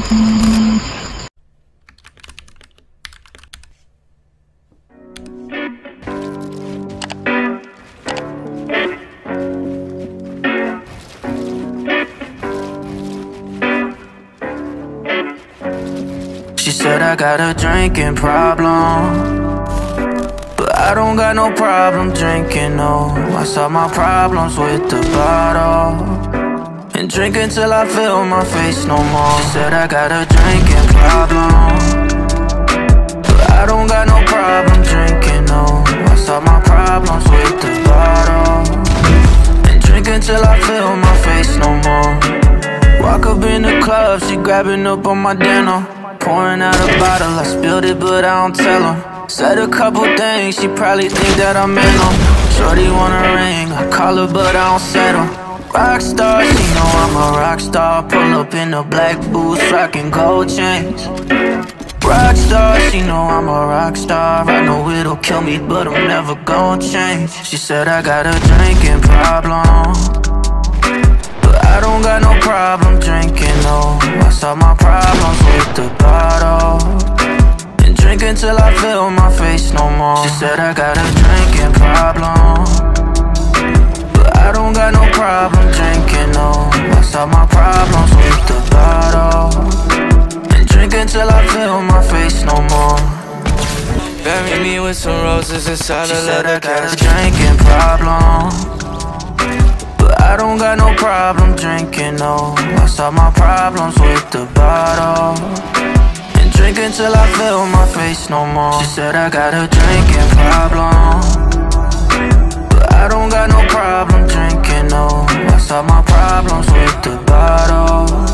She said I got a drinking problem, but I don't got no problem drinking, no. I solve my problems with the bottle and drink until I feel my face no more. She said I got a drinking problem, but I don't got no problem drinking, no. I solve my problems with the bottle and drink until I feel my face no more. Walk up in the club, she grabbing up on my denim, pouring out a bottle, I spilled it but I don't tell her. Said a couple things, she probably think that I'm in them. Shorty wanna ring, I call her but I don't settle. Rockstar, she know I'm a rockstar. Pull up in the black boots, rockin' gold chains. Rockstar, she know I'm a rockstar. I know it'll kill me, but I'm never gon' change. She said I got a drinking problem, but I don't got no problem drinking, no. I solve my problems with the bottle and drink until I feel my face no more. She said I got a drinking problem, I don't got no problem drinking, no. I solve my problems with the bottle and drink until I feel my face no more. Bury me with some roses inside a leather casket. She said I got a drinking problem, but I don't got no problem drinking, no. I solve my problems with the bottle and drink until I feel my face no more. She said I got a drinking problem, I don't got no problem drinking, no. I solve my problems with the bottle